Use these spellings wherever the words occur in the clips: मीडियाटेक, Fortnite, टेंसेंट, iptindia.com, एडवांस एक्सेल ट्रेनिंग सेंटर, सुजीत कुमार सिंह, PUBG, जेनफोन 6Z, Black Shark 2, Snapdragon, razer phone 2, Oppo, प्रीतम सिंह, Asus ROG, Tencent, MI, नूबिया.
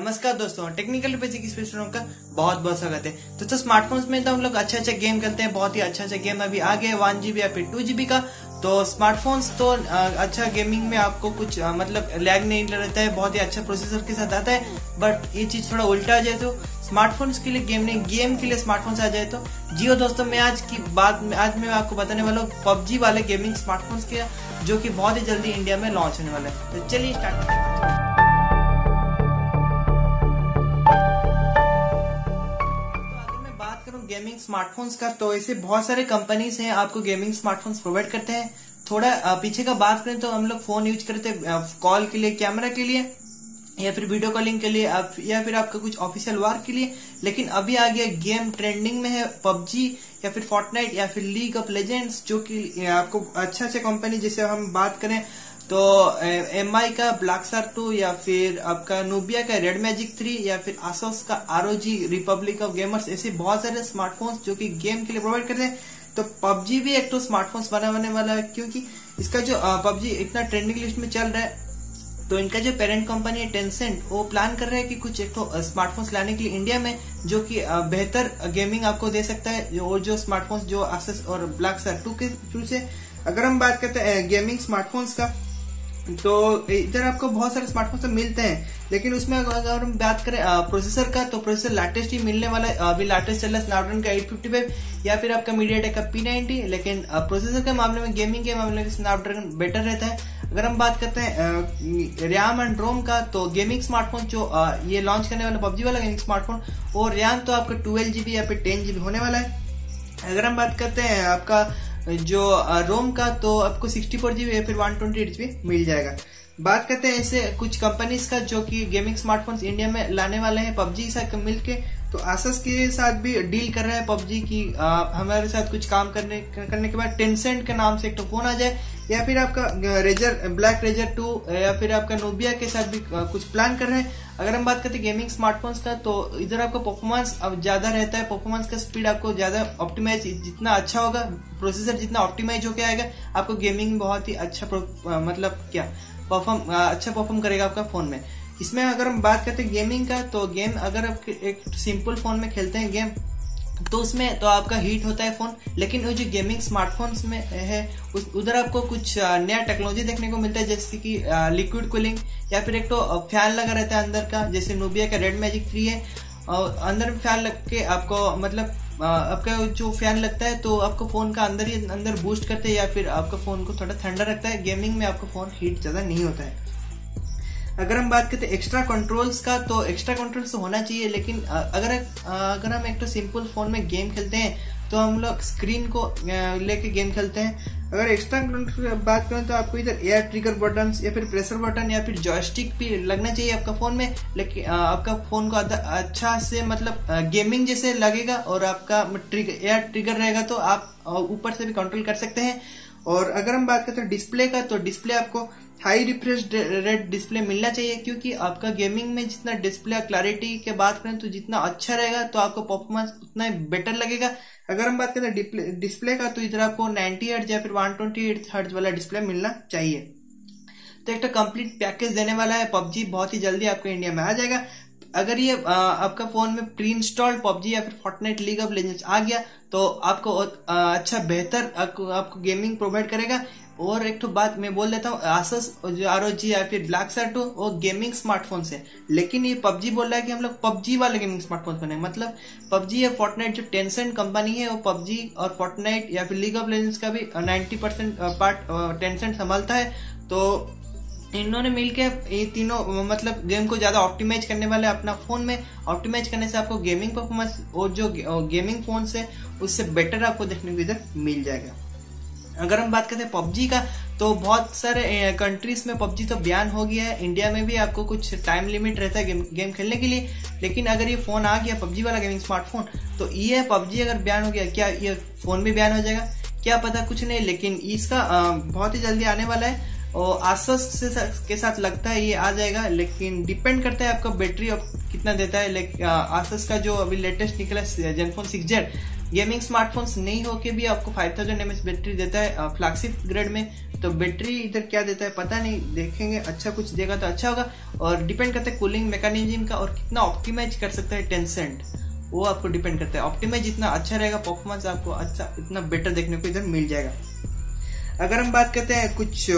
नमस्कार दोस्तों, technical basic स्पेशलों का बहुत बहुत स्वागत है। तो स्मार्टफोन्स में तो हम लोग अच्छे अच्छे गेम खेलते हैं, बहुत ही अच्छे अच्छे गेम अभी आ गए 1 GB या फिर 2 GB का। तो स्मार्टफोन्स तो अच्छा गेमिंग में आपको कुछ मतलब लैग नहीं रहता है, बहुत ही अच्छा प्रोसेसर के साथ आता है। बट ये चीज थोड़ा उल्टा आ जाए तो स्मार्टफोन्स के लिए गेम नहीं, गेम के लिए स्मार्टफोन्स आ जाए तो जियो। दोस्तों मैं आज मैं आपको बताने वाला हूँ PUBG वाले गेमिंग स्मार्टफोन्स के, जो की बहुत ही जल्दी इंडिया में लॉन्च होने वाला है। तो चलिए स्टार्ट करते हैं। गेमिंग स्मार्टफोन्स का तो ऐसे बहुत सारे कंपनीज हैं आपको गेमिंग स्मार्टफोन्स प्रोवाइड करते हैं। थोड़ा पीछे का बात करें तो हम लोग फोन यूज करते हैं कॉल के लिए, कैमरा के लिए या फिर वीडियो कॉलिंग के लिए या फिर आपका कुछ ऑफिशियल वर्क के लिए। लेकिन अभी आ गया गेम ट्रेंडिंग में है PUBG या फिर Fortnite या फिर लीग ऑफ लेजेंड्स, जो कि आपको अच्छा अच्छा कंपनी जैसे हम बात करें तो MI का ब्लैक शार्क 2 या फिर आपका नूबिया का रेड मैजिक 3 या फिर Asus का ROG रिपब्लिक ऑफ गेमर्स, ऐसे बहुत सारे स्मार्टफोन्स जो कि गेम के लिए प्रोवाइड करते हैं। तो PUBG भी एक तो स्मार्टफोन्स बनाने वाला है, क्योंकि इसका जो PUBG इतना ट्रेंडिंग लिस्ट में चल रहा है तो इनका जो पेरेंट कंपनी है टेंसेंट, वो प्लान कर रहा है कि कुछ एक तो स्मार्टफोन्स लाने के लिए इंडिया में, जो कि बेहतर गेमिंग आपको दे सकता है। और जो स्मार्टफोन्स जो Asus और ब्लैक शार्क 2 के थ्रू से अगर हम बात करते हैं गेमिंग स्मार्टफोन्स का, तो इधर आपको बहुत सारे स्मार्टफोन तो मिलते हैं। लेकिन उसमें अगर हम बात करें प्रोसेसर का, तो प्रोसेसर लेटेस्ट ही मिलने वाला है। अभी लेटेस्ट चल रहा है स्नैपड्रैगन का 855 या फिर आपका मीडियाटेक का P90। लेकिन प्रोसेसर के मामले में, गेमिंग के मामले में स्नैपड्रैगन बेटर रहता है। अगर हम बात करते हैं रैम एंड रोम का, तो गेमिंग स्मार्टफोन जो ये लॉन्च करने वाला PUBG वाला गेमिंग स्मार्टफोन, और रैम तो आपका 12 GB या फिर 10 GB होने वाला है। अगर हम बात करते हैं आपका जो रोम का, तो आपको 64 GB या फिर 128 GB मिल जाएगा। बात करते हैं ऐसे कुछ कंपनीज का जो कि गेमिंग स्मार्टफोन्स इंडिया में लाने वाले हैं PUBG के साथ मिलके। तो Asus के साथ भी डील कर रहा है PUBG की हमारे साथ कुछ काम करने के बाद Tencent के नाम से एक तो फोन आ जाए, या फिर आपका ब्लैक रेजर 2 या फिर आपका नूबिया के साथ भी कुछ प्लान कर रहे हैं। अगर हम बात करते हैं गेमिंग स्मार्टफोन्स का, तो इधर आपका परफॉर्मेंस अब ज्यादा रहता है, परफॉर्मेंस का स्पीड आपको ज्यादा ऑप्टिमाइज, जितना अच्छा होगा प्रोसेसर जितना ऑप्टिमाइज होकर आएगा, आपको गेमिंग बहुत ही अच्छा परफॉर्म करेगा आपका फोन में। इसमें अगर हम बात करते हैं गेमिंग का, तो गेम अगर आप एक सिंपल फोन में खेलते हैं गेम, तो उसमें तो आपका हीट होता है फोन। लेकिन वो जो गेमिंग स्मार्टफोन्स में है उधर आपको कुछ नया टेक्नोलॉजी देखने को मिलता है, जैसे कि लिक्विड कूलिंग या फिर एक तो फैन लगा रहता है अंदर का, जैसे नूबिया का रेड मैजिक 3 है। और अंदर फैन लग के आपको मतलब आपका जो फैन लगता है तो आपको फोन का अंदर ही अंदर बूस्ट करते हैं या फिर आपका फोन को थोड़ा ठंडा रखता है। गेमिंग में आपका फोन हीट ज्यादा नहीं होता है। अगर हम बात करते हैं एक्स्ट्रा कंट्रोल्स का, तो एक्स्ट्रा कंट्रोल्स होना चाहिए। लेकिन अगर हम एक तो सिंपल फोन में गेम खेलते हैं तो हम लोग स्क्रीन को लेके गेम खेलते हैं। अगर एक्स्ट्रा कंट्रोल बात करें तो आपको इधर एयर ट्रिगर बटन या फिर प्रेशर बटन या फिर जॉयस्टिक भी लगना चाहिए आपका फोन में। लेकिन आपका फोन को अच्छा से मतलब गेमिंग जैसे लगेगा, और आपका एयर ट्रिगर रहेगा तो आप ऊपर से भी कंट्रोल कर सकते हैं। और अगर हम बात करते हैं डिस्प्ले का, तो डिस्प्ले आपको हाई रिफ्रेश रेट डिस्प्ले मिलना चाहिए, क्योंकि आपका गेमिंग में जितना डिस्प्ले क्लैरिटी के बात करें तो जितना अच्छा रहेगा तो आपको परफॉर्मेंस उतना ही बेटर लगेगा। अगर हम बात करें डिस्प्ले का, तो इधर आपको 90 Hz या फिर 128 Hz वाला डिस्प्ले मिलना चाहिए। तो एक तो कंप्लीट पैकेज देने वाला है PUBG, बहुत ही जल्दी आपको इंडिया में आ जाएगा। अगर ये आपका फोन में प्री इंस्टॉल्ड PUBG या फिर Fortnite लीग ऑफ लेजेंड्स आ गया तो आपको अच्छा बेहतर आपको गेमिंग प्रोवाइड करेगा। और एक तो बात मैं बोल देता हूँ, Asus जो ROG या फिर ब्लैक शार्क 2 वो गेमिंग स्मार्टफोन है, लेकिन ये PUBG बोल रहा है कि हम लोग PUBG वाले गेमिंग स्मार्टफोन बनाएंगे। मतलब PUBG या Fortnite जो Tencent कंपनी है, वो PUBG और Fortnite या फिर लीग ऑफ लेजेंड्स का भी 90% पार्ट Tencent संभालता है। तो इन्होंने मिलके ये तीनों मतलब गेम को ज्यादा ऑप्टिमाइज करने वाले अपना फोन में। ऑप्टिमाइज करने से आपको गेमिंग परफॉर्मेंस और जो गेमिंग फोन है उससे बेटर आपको देखने को इधर मिल जाएगा। अगर हम बात करते हैं PUBG का, तो बहुत सारे कंट्रीज में PUBG तो बैन हो गया है, इंडिया में भी आपको कुछ टाइम लिमिट रहता है गेम खेलने के लिए। लेकिन अगर ये फोन आ गया PUBG वाला गेमिंग स्मार्टफोन, तो ये PUBG अगर बैन हो गया, क्या ये फोन भी बैन हो जाएगा? क्या पता, कुछ नहीं। लेकिन इसका बहुत ही जल्दी आने वाला है, और Asus के साथ लगता है ये आ जाएगा। लेकिन डिपेंड करता है आपका बैटरी कितना देता है। लेकिन Asus का जो अभी लेटेस्ट निकला जेनफोन 6Z गेमिंग स्मार्टफोन्स नहीं होके भी आपको 5000 mAh बैटरी देता है फ्लैगशिप ग्रेड में। तो बैटरी इधर क्या देता है पता नहीं, देखेंगे। अच्छा कुछ देगा तो अच्छा होगा। और डिपेंड करता है कूलिंग मैकेनिज्म का और कितना ऑप्टिमाइज कर सकता है टेंसेंट, वो आपको डिपेंड करता है। ऑप्टिमाइज जितना अच्छा रहेगा परफॉर्मेंस आपको अच्छा इतना बेटर देखने को इधर मिल जाएगा। अगर हम बात करते हैं कुछ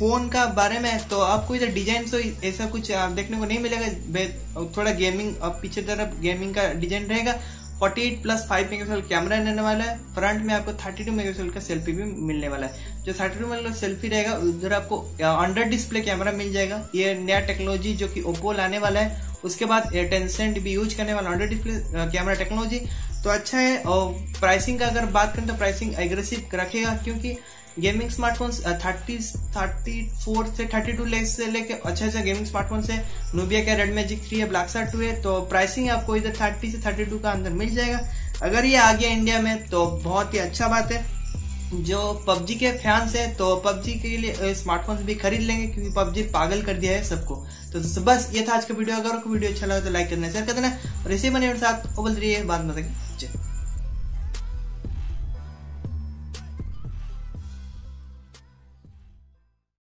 फोन का बारे में तो आपको इधर डिजाइन तो ऐसा कुछ देखने को नहीं मिलेगा, थोड़ा गेमिंग और पीछे तरफ गेमिंग का डिजाइन रहेगा। 48+5 मेगापिक्सल कैमरा रहने वाला है, फ्रंट में आपको 32 मेगापिक्सल का सेल्फी भी मिलने वाला है। जो 32 मेगापिक्सल सेल्फी रहेगा उधर आपको अंडर डिस्प्ले कैमरा मिल जाएगा। ये नया टेक्नोलॉजी जो कि ओप्पो लाने वाला है, उसके बाद टेंसेंट भी यूज करने वाला अंडर डिस्प्ले कैमरा टेक्नोलॉजी, तो अच्छा है। और प्राइसिंग का अगर बात करें तो प्राइसिंग एग्रेसिव रखेगा क्योंकि गेमिंग स्मार्टफोन्स 34 से 32 लाख से लेके अच्छा अच्छा गेमिंग स्मार्टफोन है। नूबिया का रेड मैजिक 3 है, ब्लैक शार्क 2 है, तो प्राइसिंग आपको इधर 30 से 32 का अंदर मिल जाएगा। अगर ये आ गया इंडिया में तो बहुत ही अच्छा बात है। जो पबजी के फैंस है तो पबजी के लिए स्मार्टफोन भी खरीद लेंगे क्योंकि पबजी पागल कर दिया है सबको। तो बस ये था आज का वीडियो। अगर आपको वीडियो अच्छा लगा तो लाइक करना, शेयर कर देना और इसी बने मेरे साथ, बाद में